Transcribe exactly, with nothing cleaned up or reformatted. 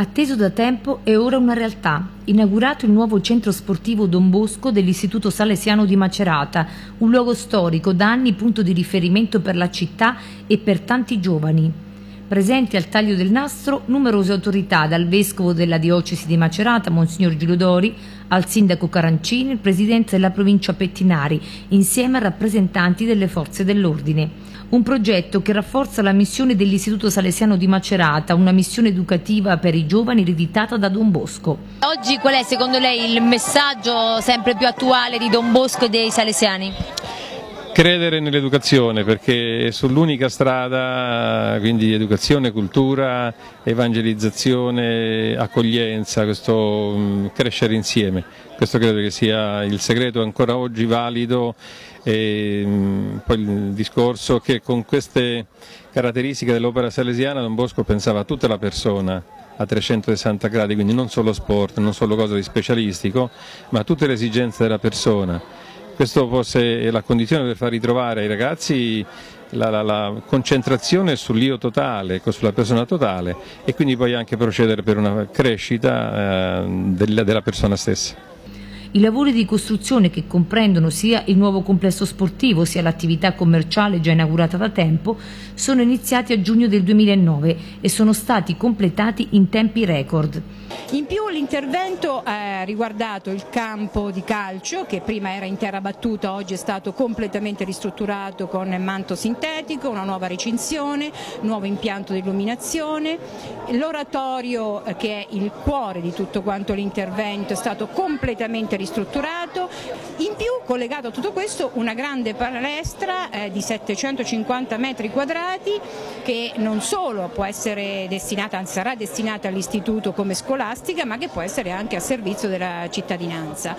atteso da tempo, è ora una realtà. Inaugurato il nuovo centro sportivo Don Bosco dell'Istituto Salesiano di Macerata, un luogo storico, da anni punto di riferimento per la città e per tanti giovani. Presenti al taglio del nastro numerose autorità, dal vescovo della diocesi di Macerata, Monsignor Giulio Dori, al sindaco Carancini, il presidente della provincia Pettinari, insieme a rappresentanti delle forze dell'ordine. Un progetto che rafforza la missione dell'Istituto Salesiano di Macerata, una missione educativa per i giovani ereditata da Don Bosco. Oggi qual è secondo lei il messaggio sempre più attuale di Don Bosco e dei salesiani? Credere nell'educazione, perché sull'unica strada, quindi educazione, cultura, evangelizzazione, accoglienza, questo crescere insieme, questo credo che sia il segreto ancora oggi valido. E poi il discorso che con queste caratteristiche dell'opera salesiana Don Bosco pensava a tutta la persona a trecentosessanta gradi, quindi non solo sport, non solo cosa di specialistico, ma tutte le esigenze della persona. Questo forse è la condizione per far ritrovare ai ragazzi la, la, la concentrazione sull'io totale, sulla persona totale, e quindi poi anche procedere per una crescita eh, della, della persona stessa. I lavori di costruzione, che comprendono sia il nuovo complesso sportivo sia l'attività commerciale già inaugurata da tempo, sono iniziati a giugno del duemilanove e sono stati completati in tempi record. In più l'intervento ha riguardato il campo di calcio, che prima era in terra battuta, oggi è stato completamente ristrutturato con manto sintetico, una nuova recinzione, nuovo impianto di illuminazione. L'oratorio, che è il cuore di tutto quanto l'intervento, è stato completamente ristrutturato. In più, collegato a tutto questo, una grande palestra eh, di settecentocinquanta metri quadrati, che non solo può essere destinata, sarà destinata all'istituto come scolastica, ma che può essere anche a servizio della cittadinanza.